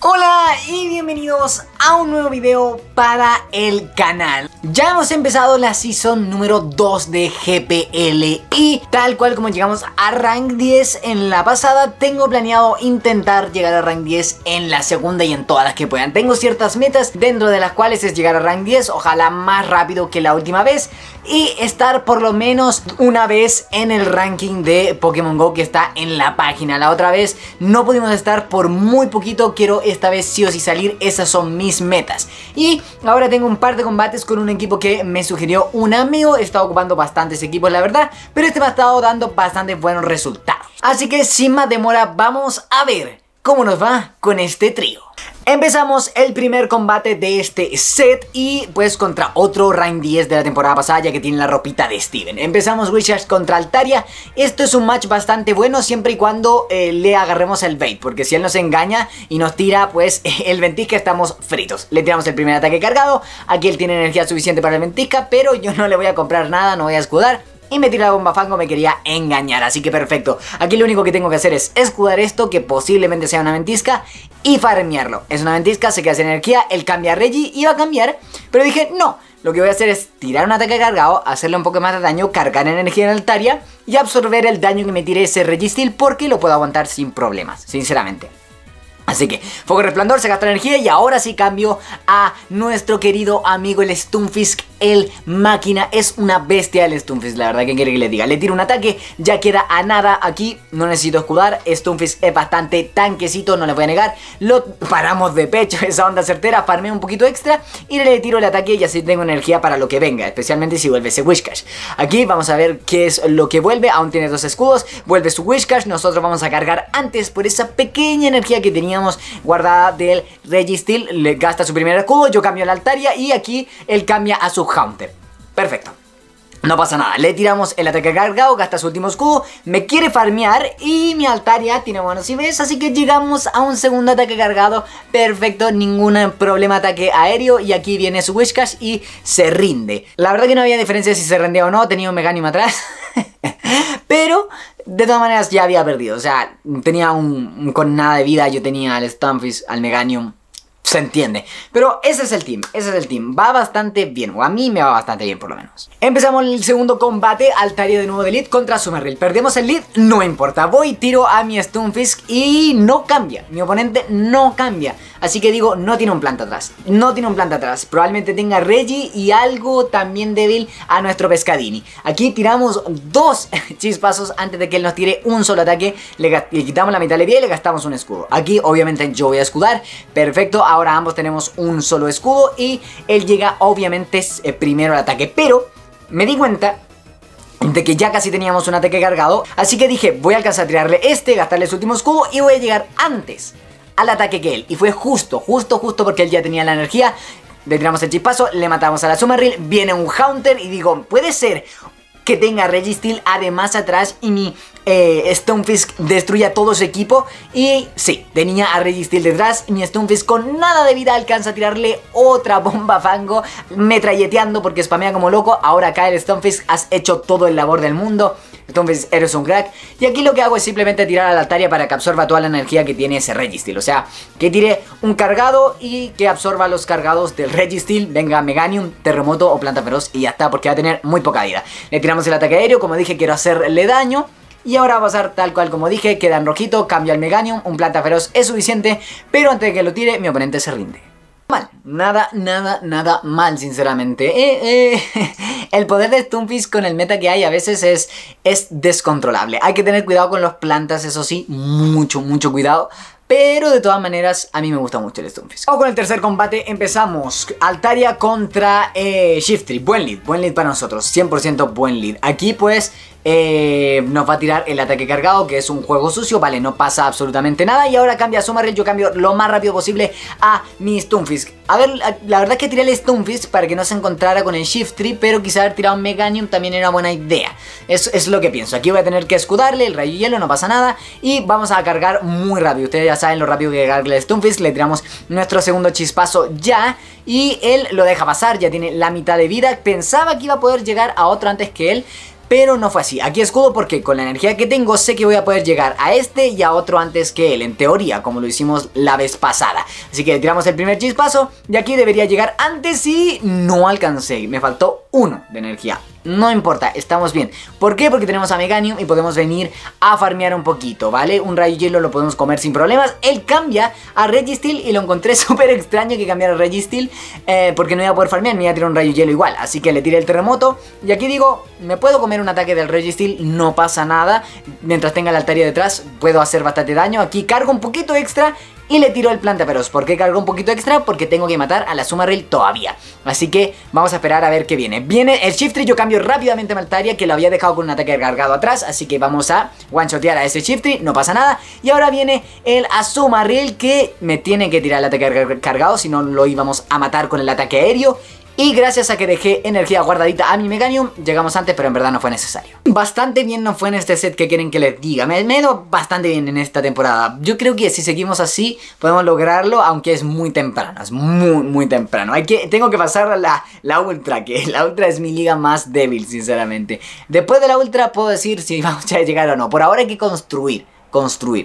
Hola y bienvenidos a un nuevo video para el canal. Ya hemos empezado la Season número 2 de GPLI. Tal cual como llegamos a Rank 10 en la pasada, tengo planeado intentar llegar a Rank 10 en la segunda y en todas las que puedan. Tengo ciertas metas dentro de las cuales es llegar a Rank 10, ojalá más rápido que la última vez, y estar por lo menos una vez en el ranking de Pokémon GO que está en la página. La otra vez no pudimos estar por muy poquito, quiero esta vez sí o sí salir, esas son mis metas. Y ahora tengo un par de combates con un equipo que me sugirió un amigo. He estado ocupando bastantes equipos la verdad, pero este me ha estado dando bastante buenos resultados. Así que sin más demora vamos a ver cómo nos va con este trío. Empezamos el primer combate de este set y pues contra otro Rank 10 de la temporada pasada, ya que tiene la ropita de Steven. Empezamos Wishart contra Altaria. Esto es un match bastante bueno siempre y cuando le agarremos el bait, porque si él nos engaña y nos tira pues el Ventisca estamos fritos. Le tiramos el primer ataque cargado, aquí él tiene energía suficiente para el Ventisca, pero yo no le voy a comprar nada, no voy a escudar. Y me tiré la bomba fango, me quería engañar, así que perfecto. Aquí lo único que tengo que hacer es escudar esto, que posiblemente sea una ventisca, y farmearlo. Es una ventisca, se queda sin energía, él cambia a Reggie, iba a cambiar, pero dije no. Lo que voy a hacer es tirar un ataque cargado, hacerle un poco más de daño, cargar energía en Altaria y absorber el daño que me tire ese Registeel, porque lo puedo aguantar sin problemas, sinceramente. Así que Fuego Resplandor, se gasta energía y ahora sí cambio a nuestro querido amigo el Stunfisk, el máquina. Es una bestia el Stunfisk, la verdad, ¿qué quiere que le diga? Le tiro un ataque, ya queda a nada, aquí no necesito escudar, Stunfisk es bastante tanquecito, no les voy a negar. Lo paramos de pecho, esa onda certera, farmeo un poquito extra y le tiro el ataque y así tengo energía para lo que venga, especialmente si vuelve ese Whiscash. Aquí vamos a ver qué es lo que vuelve, aún tiene dos escudos, vuelve su Whiscash, nosotros vamos a cargar antes por esa pequeña energía que teníamos guardada del Registeel. Le gasta su primer escudo, yo cambio la Altaria y aquí él cambia a su Haunter. Perfecto, no pasa nada, le tiramos el ataque cargado, gasta su último escudo, me quiere farmear y mi Altaria tiene buenos IVs, así que llegamos a un segundo ataque cargado, perfecto, ningún problema, ataque aéreo y aquí viene su Whiscash y se rinde. La verdad que no había diferencia si se rendía o no, tenía un Meganium atrás, pero de todas maneras ya había perdido, o sea, tenía un con nada de vida, yo tenía al Stunfisk, al Meganium, se entiende. Pero ese es el team, va bastante bien, o a mí me va bastante bien por lo menos. Empezamos el segundo combate, Altaria de nuevo de lead contra Summerrill. Perdemos el lead, no importa, voy, tiro a mi Stunfisk y no cambia, mi oponente no cambia. Así que digo, no tiene un planta atrás, no tiene un planta atrás, probablemente tenga Reggie y algo también débil a nuestro Pescadini. Aquí tiramos dos chispazos antes de que él nos tire un solo ataque, le quitamos la mitad de vida y le gastamos un escudo. Aquí obviamente yo voy a escudar, perfecto, ahora ambos tenemos un solo escudo y él llega obviamente primero al ataque, pero me di cuenta de que ya casi teníamos un ataque cargado, así que dije, voy a alcanzar a tirarle este, gastarle su último escudo y voy a llegar antes al ataque que él, y fue justo porque él ya tenía la energía. Le tiramos el chispazo, le matamos a la Summerrill, viene un Haunter y digo, puede ser que tenga Registeel además atrás y mi Stunfisk destruya todo su equipo. Y sí, tenía a Registeel detrás, mi Stunfisk con nada de vida alcanza a tirarle otra bomba fango, metralleteando porque spamea como loco. Ahora cae el Stunfisk, has hecho todo el labor del mundo, entonces eres un crack. Y aquí lo que hago es simplemente tirar a la Altaria para que absorba toda la energía que tiene ese Registeel. O sea, que tire un cargado y que absorba los cargados del Registeel. Venga Meganium, Terremoto o Planta Feroz y ya está, porque va a tener muy poca vida. Le tiramos el ataque aéreo, como dije quiero hacerle daño. Y ahora va a pasar tal cual como dije, queda en rojito, cambia el Meganium, un Planta Feroz es suficiente. Pero antes de que lo tire, mi oponente se rinde. Mal, nada mal sinceramente. El poder de Stunfisk con el meta que hay a veces es descontrolable. Hay que tener cuidado con los plantas, eso sí, mucho cuidado. Pero de todas maneras, a mí me gusta mucho el Stunfisk. Vamos con el tercer combate, empezamos Altaria contra Shiftry. Buen lead para nosotros, 100% buen lead. Aquí pues nos va a tirar el ataque cargado, que es un juego sucio, vale, no pasa absolutamente nada. Y ahora cambia a Sumarill, yo cambio lo más rápido posible a mi Stunfisk. A ver, la verdad es que tiré el Stunfisk para que no se encontrara con el Shiftry, pero quizá haber tirado un Meganium también era buena idea. Eso es lo que pienso, aquí voy a tener que escudarle, el Rayo Hielo, no pasa nada. Y vamos a cargar muy rápido, ustedes ya saben lo rápido que carga el Stunfisk. Le tiramos nuestro segundo chispazo ya y él lo deja pasar, ya tiene la mitad de vida. Pensaba que iba a poder llegar a otro antes que él, pero no fue así. Aquí escudo porque con la energía que tengo sé que voy a poder llegar a este y a otro antes que él, en teoría, como lo hicimos la vez pasada. Así que tiramos el primer chispazo y aquí debería llegar antes y no alcancé, me faltó uno de energía. No importa, estamos bien. ¿Por qué? Porque tenemos a Meganium y podemos venir a farmear un poquito, ¿vale? Un rayo hielo lo podemos comer sin problemas. Él cambia a Registeel y lo encontré súper extraño que cambiara a Registeel, porque no iba a poder farmear, ni iba a tirar un rayo hielo igual. Así que le tiré el terremoto y aquí digo, me puedo comer un ataque del Registeel, no pasa nada. Mientras tenga la Altaria detrás puedo hacer bastante daño. Aquí cargo un poquito extra y le tiro el plantaperros. ¿Por qué cargo un poquito extra? Porque tengo que matar a la Summerrill todavía. Así que vamos a esperar a ver qué viene. Viene el Shiftry, yo cambio rápidamente a Maltaria, que lo había dejado con un ataque cargado atrás. Así que vamos a one-shotear a ese Shiftry, no pasa nada. Y ahora viene el Azumarill, que me tiene que tirar el ataque cargado, si no lo íbamos a matar con el ataque aéreo. Y gracias a que dejé energía guardadita a mi Meganium, llegamos antes, pero en verdad no fue necesario. Bastante bien no fue en este set, que quieren que les diga. Me he ido bastante bien en esta temporada. Yo creo que si seguimos así podemos lograrlo, aunque es muy temprano. Es muy temprano. Tengo que pasar a la Ultra, que la Ultra es mi liga más débil, sinceramente. Después de la Ultra puedo decir si vamos a llegar o no. Por ahora hay que construir.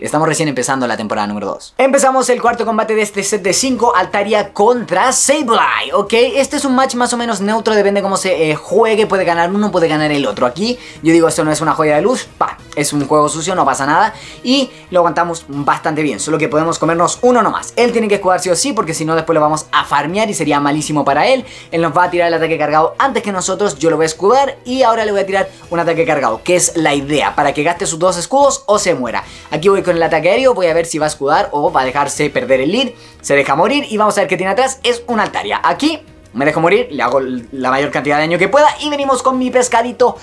Estamos recién empezando la temporada número 2. Empezamos el cuarto combate de este set de 5, Altaria contra Sableye, ¿ok? Este es un match más o menos neutro, depende de cómo se juegue, puede ganar uno, puede ganar el otro. Aquí yo digo, esto no es una joya de luz, es un juego sucio, no pasa nada, y lo aguantamos bastante bien, solo que podemos comernos uno nomás. Él tiene que escudar sí o sí, porque si no después lo vamos a farmear y sería malísimo para él. Él nos va a tirar el ataque cargado antes que nosotros, yo lo voy a escudar y ahora le voy a tirar un ataque cargado, que es la idea, para que gaste sus dos escudos o se muera. Aquí voy con el ataque aéreo, voy a ver si va a escudar o va a dejarse perder el lead. Se deja morir y vamos a ver qué tiene atrás, es una Altaria. Aquí me dejo morir, le hago la mayor cantidad de daño que pueda y venimos con mi pescadito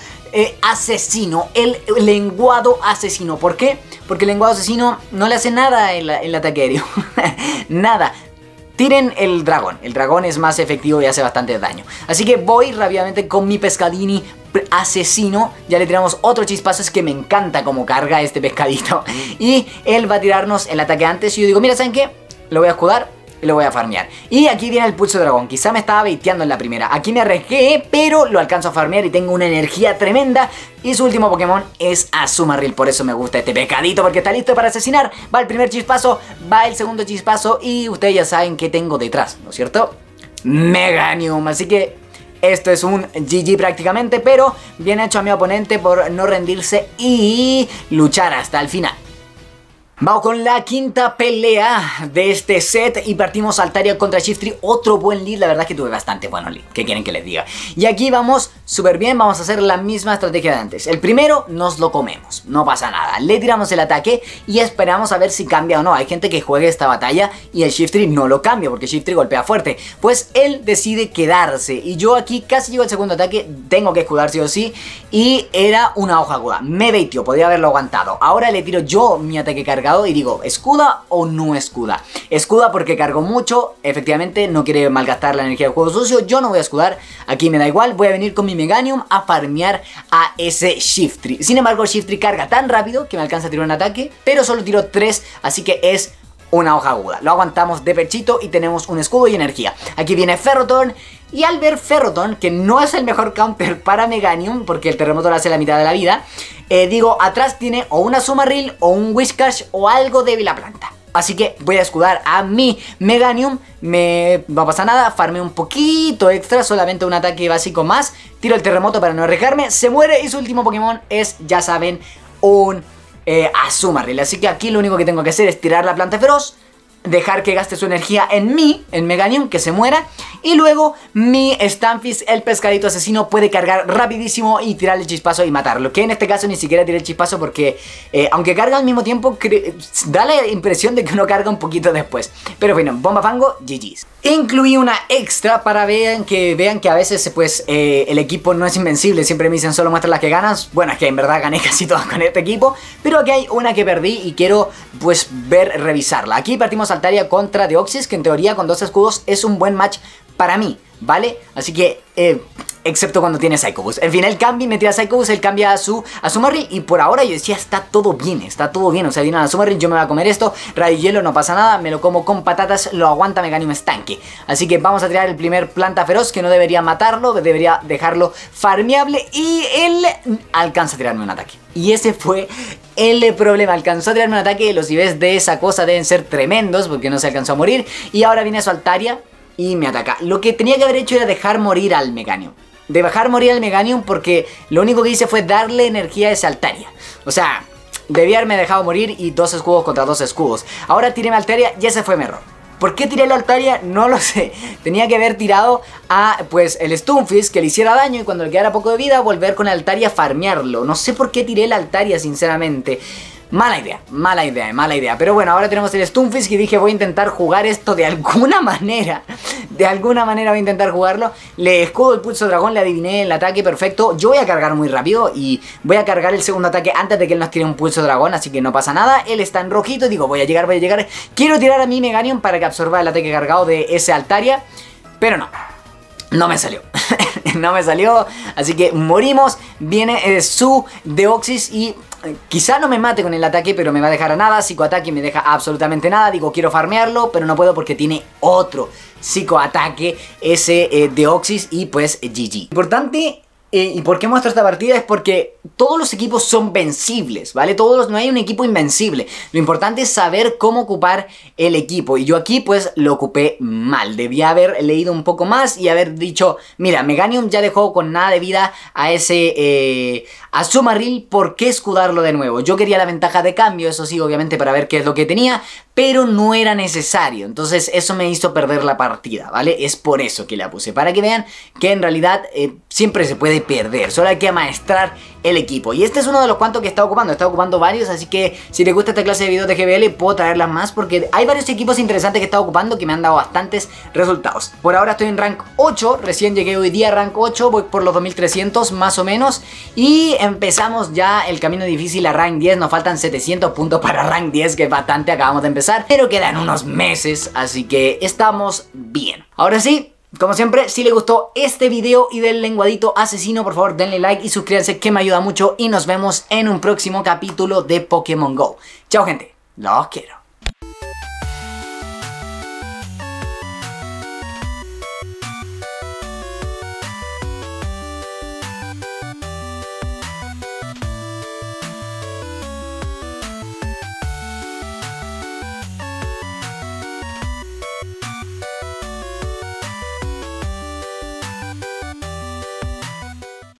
asesino, el lenguado asesino. ¿Por qué? Porque el lenguado asesino no le hace nada el ataque aéreo. Nada. Tiren el dragón es más efectivo y hace bastante daño. Así que voy rápidamente con mi pescadini asesino, ya le tiramos otro chispazo, es que me encanta como carga este pescadito. Y él va a tirarnos el ataque antes y yo digo, mira, ¿saben qué? Lo voy a escudar y lo voy a farmear. Y aquí viene el pulso dragón, quizá me estaba baiteando en la primera. Aquí me arriesgué, pero lo alcanzo a farmear y tengo una energía tremenda. Y su último Pokémon es Azumarill, por eso me gusta este pescadito, porque está listo para asesinar. Va el primer chispazo, va el segundo chispazo y ustedes ya saben qué tengo detrás, ¿no es cierto? Meganium, así que esto es un GG prácticamente, pero bien hecho a mi oponente por no rendirse y luchar hasta el final. Vamos con la quinta pelea de este set y partimos Altaria contra Shiftry, otro buen lead, la verdad es que tuve bastante buenos lead, ¿qué quieren que les diga? Y aquí vamos súper bien, vamos a hacer la misma estrategia de antes. El primero nos lo comemos, no pasa nada, le tiramos el ataque y esperamos a ver si cambia o no. Hay gente que juega esta batalla y el Shiftry no lo cambia porque Shiftry golpea fuerte, pues él decide quedarse y yo aquí casi llego al segundo ataque, tengo que escudar sí o sí y era una hoja aguda, me baitió, podía haberlo aguantado. Ahora le tiro yo mi ataque cargado y digo, ¿escuda o no escuda? Escuda porque cargo mucho, efectivamente no quiere malgastar la energía del juego sucio, yo no voy a escudar, aquí me da igual, voy a venir con mi Meganium a farmear a ese Shiftry. Sin embargo, el Shiftry carga tan rápido que me alcanza a tirar un ataque, pero solo tiro 3, así que es una hoja aguda. Lo aguantamos de pechito y tenemos un escudo y energía. Aquí viene Ferrothorn. Y al ver Ferrothorn, que no es el mejor counter para Meganium, porque el terremoto le hace la mitad de la vida, digo, atrás tiene o una Sumarill o un Whiscash o algo débil a planta. Así que voy a escudar a mi Meganium, me va a pasar nada, farmeo un poquito extra, solamente un ataque básico más, tiro el terremoto para no arriesgarme, se muere y su último Pokémon es, ya saben, un Azumarill. Así que aquí lo único que tengo que hacer es tirar la planta feroz, dejar que gaste su energía en mí, en Meganium, que se muera. Y luego mi Stunfisk, el pescadito asesino, puede cargar rapidísimo y tirarle el chispazo y matarlo. Que en este caso ni siquiera tiré el chispazo porque aunque carga al mismo tiempo, da la impresión de que uno carga un poquito después. Pero bueno, bomba fango, GG's. Incluí una extra para vean que a veces pues el equipo no es invencible. Siempre me dicen solo muestra las que ganas. Bueno, es que en verdad gané casi todas con este equipo, pero aquí hay una que perdí y quiero pues revisarla. Aquí partimos Altaria contra Deoxys, que en teoría con dos escudos es un buen match para mí, ¿vale? Así que excepto cuando tiene Psychobus. En fin, él cambia y me tira Psychobus, él cambia a Summerreal y por ahora yo decía, está todo bien, o sea, viene a Summerreal, yo me voy a comer esto, Rayo Hielo, no pasa nada, me lo como con patatas, lo aguanta Meganium estanque. Así que vamos a tirar el primer Planta Feroz, que no debería matarlo, debería dejarlo farmeable y él alcanza a tirarme un ataque. Y ese fue el problema, alcanzó a tirarme un ataque, los IVs de esa cosa deben ser tremendos porque no se alcanzó a morir. Y ahora viene a su Altaria y me ataca. Lo que tenía que haber hecho era dejar morir al Meganium. De dejar morir al Meganium porque lo único que hice fue darle energía a esa Altaria. O sea, debía haberme dejado morir y 2 escudos contra 2 escudos. Ahora tiré a Altaria y ese fue mi error. ¿Por qué tiré la Altaria? No lo sé. Tenía que haber tirado a, pues, el Stunfisk que le hiciera daño y cuando le quedara poco de vida volver con la Altaria a farmearlo. No sé por qué tiré la Altaria, sinceramente. Mala idea, mala idea, mala idea. Pero bueno, ahora tenemos el Stunfisk y dije voy a intentar jugar esto de alguna manera. De alguna manera voy a intentar jugarlo. Le escudo el Pulso Dragón, le adiviné el ataque perfecto. Yo voy a cargar muy rápido y voy a cargar el segundo ataque antes de que él nos tire un Pulso Dragón. Así que no pasa nada. Él está en rojito y digo voy a llegar, voy a llegar. Quiero tirar a mi Meganium para que absorba el ataque cargado de ese Altaria. Pero no, no me salió. No me salió, así que morimos. Viene su Deoxys y... quizá no me mate con el ataque, pero me va a dejar a nada. Psicoataque me deja absolutamente nada. Digo, quiero farmearlo, pero no puedo porque tiene otro psicoataque ese Deoxys y pues GG. Importante... ¿Y por qué muestro esta partida? Es porque todos los equipos son vencibles, ¿vale? No hay un equipo invencible. Lo importante es saber cómo ocupar el equipo. Y yo aquí, pues, lo ocupé mal. Debía haber leído un poco más y haber dicho... mira, Meganium ya dejó con nada de vida a ese... a Sumarill, ¿por qué escudarlo de nuevo? Yo quería la ventaja de cambio, eso sí, obviamente, para ver qué es lo que tenía... pero no era necesario, entonces eso me hizo perder la partida, ¿vale? Es por eso que la puse, para que vean que en realidad siempre se puede perder, solo hay que amaestrar el equipo. Y este es uno de los cuantos que está ocupando varios, así que si les gusta esta clase de videos de GBL puedo traerlas más porque hay varios equipos interesantes que he estado ocupando que me han dado bastantes resultados. Por ahora estoy en rank 8, recién llegué hoy día a rank 8, voy por los 2300 más o menos y empezamos ya el camino difícil a rank 10, nos faltan 700 puntos para rank 10 que es bastante, acabamos de empezar. Pero quedan unos meses, así que estamos bien. Ahora sí, como siempre, si les gustó este video y del lenguadito asesino, por favor denle like y suscríbanse que me ayuda mucho. Y nos vemos en un próximo capítulo de Pokémon GO. Chao gente, los quiero.